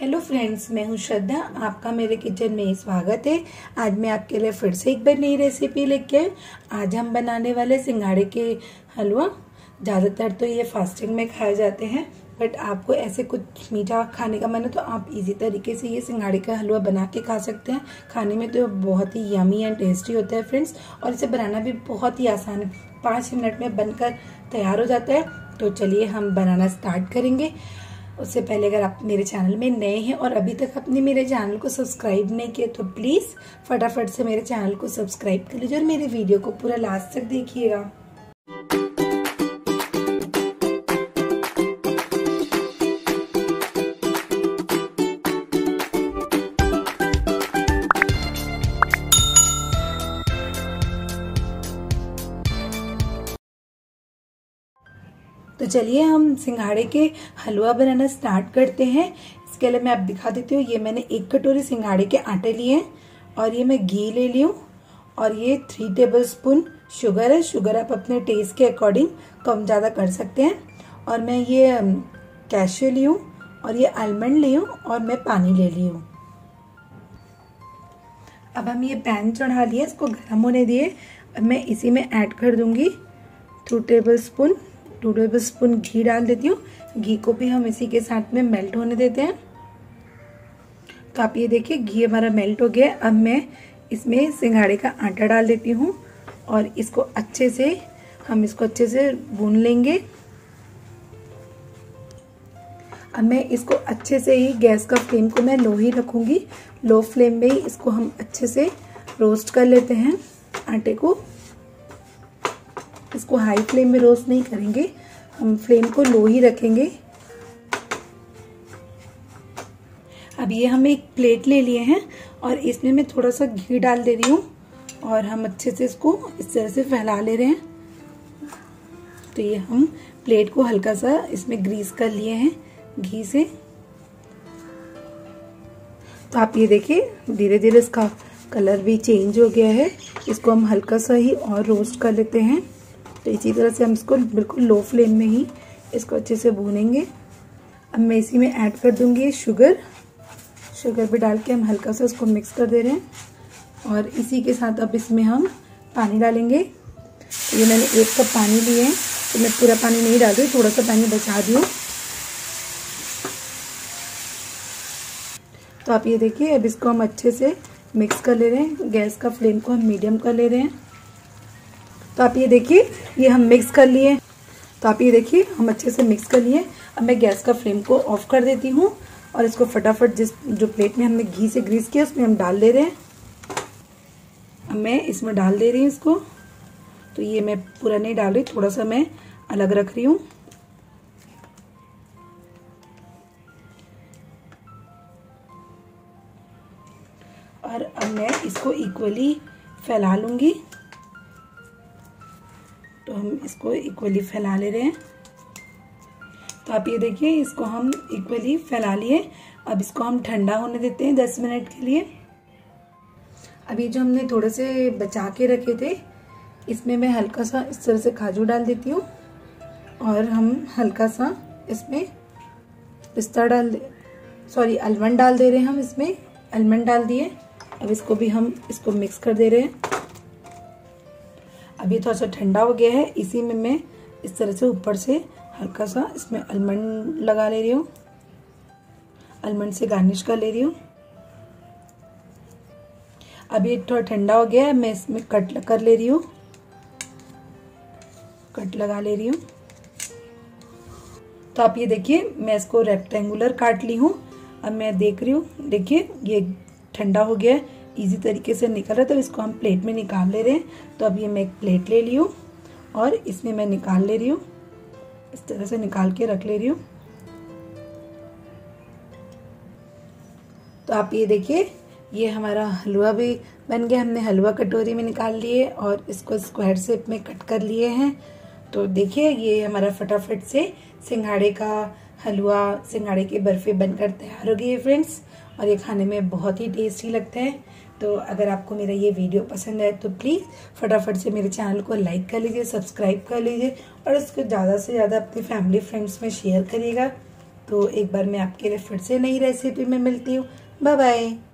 Hello friends, मैं हूं श्रद्धा। आपका मेरे किचन में स्वागत है। आज मैं आपके लिए फिर से एक बार नई रेसिपी लेके आई। आज हम बनाने वाले सिंगाड़े के हलवा। ज़्यादातर तो ये फास्टिंग में खाए जाते हैं, बट आपको ऐसे कुछ मीठा खाने का मन है तो आप इजी तरीके से ये सिंगाड़े का हलवा बना के खा सकते हैं। खाने में तो बहुत ही यमी एंड टेस्टी होता है फ्रेंड्स, और इसे बनाना भी बहुत ही आसान है। 5 मिनट में बनकर तैयार हो जाता है। तो चलिए हम बनाना स्टार्ट करेंगे। उससे पहले अगर आप मेरे चैनल में नए हैं और अभी तक आपने मेरे चैनल को सब्सक्राइब नहीं किया तो प्लीज़ फटाफट से मेरे चैनल को सब्सक्राइब कर लीजिए और मेरे वीडियो को पूरा लास्ट तक देखिएगा। तो चलिए हम सिंगाड़े के हलवा बनाना स्टार्ट करते हैं। इसके लिए मैं आप दिखा देती हूँ। ये मैंने 1 कटोरी सिंगाड़े के आटे लिए हैं और ये मैं घी ले ली हूँ और ये 3 टेबलस्पून शुगर है। शुगर आप अपने टेस्ट के अकॉर्डिंग कम ज़्यादा कर सकते हैं। और मैं ये कैश्यू ली हूँ और ये आलमंड ली हूँ और मैं पानी ले ली हूँ। अब हम ये पैन चढ़ा लिए, इसको गर्म होने दिए। मैं इसी में ऐड कर दूँगी 2 टेबलस्पून घी डाल देती हूँ। घी को भी हम इसी के साथ में मेल्ट होने देते हैं। तो आप ये देखिए घी हमारा मेल्ट हो गया। अब मैं इसमें सिंगाड़े का आटा डाल देती हूँ और इसको अच्छे से भून लेंगे। अब मैं इसको अच्छे से ही, गैस का फ्लेम को मैं लो ही रखूँगी। लो फ्लेम में ही इसको हम अच्छे से रोस्ट कर लेते हैं आटे को। इसको हाई फ्लेम में रोस्ट नहीं करेंगे, हम फ्लेम को लो ही रखेंगे। अब ये हम एक प्लेट ले लिए हैं और इसमें मैं थोड़ा सा घी डाल दे रही हूँ और हम अच्छे से इसको इस तरह से फैला ले रहे हैं। तो ये हम प्लेट को हल्का सा इसमें ग्रीस कर लिए हैं घी से। तो आप ये देखिए धीरे धीरे इसका कलर भी चेंज हो गया है। इसको हम हल्का सा ही और रोस्ट कर लेते हैं। तो इसी तरह से हम इसको बिल्कुल लो फ्लेम में ही इसको अच्छे से भूनेंगे। अब मैं इसी में ऐड कर दूंगी शुगर भी डाल के हम हल्का सा इसको मिक्स कर दे रहे हैं। और इसी के साथ अब इसमें हम पानी डालेंगे। ये मैंने 1 कप पानी लिए हैं, तो मैं पूरा पानी नहीं डाल रही, थोड़ा सा पानी बचा दियो। तो आप ये देखिए अब इसको हम अच्छे से मिक्स कर ले रहे हैं। गैस का फ्लेम को हम मीडियम कर ले रहे हैं। तो आप ये देखिए ये हम मिक्स कर लिए। तो आप ये देखिए हम अच्छे से मिक्स कर लिए। अब मैं गैस का फ्लेम को ऑफ कर देती हूँ और इसको फटाफट जो प्लेट में हमने घी से ग्रीस किया उसमें हम डाल दे रहे हैं। अब मैं इसमें डाल दे रही हूँ इसको। तो ये मैं पूरा नहीं डाल रही, थोड़ा सा मैं अलग रख रही हूँ। और अब मैं इसको इक्वली फैला लूँगी। तो हम इसको इक्वली फैला ले रहे हैं। तो आप ये देखिए इसको हम इक्वली फैला लिए। अब इसको हम ठंडा होने देते हैं 10 मिनट के लिए। अभी जो हमने थोड़े से बचा के रखे थे इसमें मैं हल्का सा इस तरह से काजू डाल देती हूँ और हम हल्का सा इसमें आलमंड डाल दे रहे हैं। हम इसमें आलमंड डाल दिए। अब इसको भी हम इसको मिक्स कर दे रहे हैं। अभी थोड़ा सा ठंडा हो गया है। इसी में मैं इस तरह से ऊपर से हल्का सा इसमें आलमंड लगा ले रही हूँ। आलमंड से गार्निश कर ले रही हूँ। अभी थोड़ा ठंडा हो गया है, मैं इसमें कट लगा ले रही हूँ। तो आप ये देखिए मैं इसको रेक्टेंगुलर काट ली हूँ। अब मैं देख रही हूँ, देखिए ये ठंडा हो गया है, इजी तरीके से निकल रहा है। तो इसको हम प्लेट में निकाल ले रहे हैं। तो अब ये मैं एक प्लेट ले ली हूँ और इसमें मैं निकाल ले रही हूँ, इस तरह से निकाल के रख ले रही हूँ। तो आप ये देखिए ये हमारा हलवा भी बन गया। हमने हलवा कटोरी में निकाल लिए और इसको स्क्वायर शेप में कट कर लिए हैं। तो देखिए ये हमारा फटाफट से सिंगाड़े का हलवा, सिंगाड़े की बर्फ़ी बनकर तैयार हो गई है फ्रेंड्स, और ये खाने में बहुत ही टेस्टी लगता है। तो अगर आपको मेरा ये वीडियो पसंद आए तो प्लीज़ फटाफट से मेरे चैनल को लाइक कर लीजिए, सब्सक्राइब कर लीजिए और इसको ज़्यादा से ज़्यादा अपनी फैमिली फ्रेंड्स में शेयर करिएगा। तो एक बार मैं आपके लिए फिर से नई रेसिपी में मिलती हूँ। Bye bye.